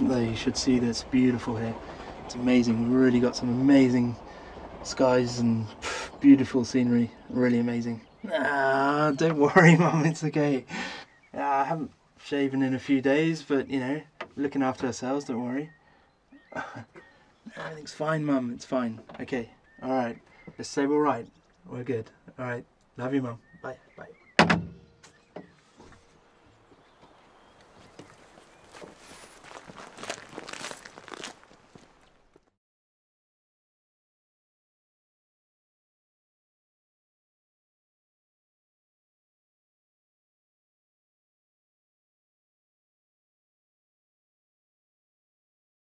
You should see this, beautiful here. It's amazing. We've really got some amazing skies and beautiful scenery. Really amazing. Ah, don't worry, Mum, it's okay. I haven't shaven in a few days, but you know, looking after ourselves, don't worry. Everything's fine, Mum, it's fine. Okay, alright. Let's say we're right. We're good. Alright. Love you, Mum. Bye. Bye.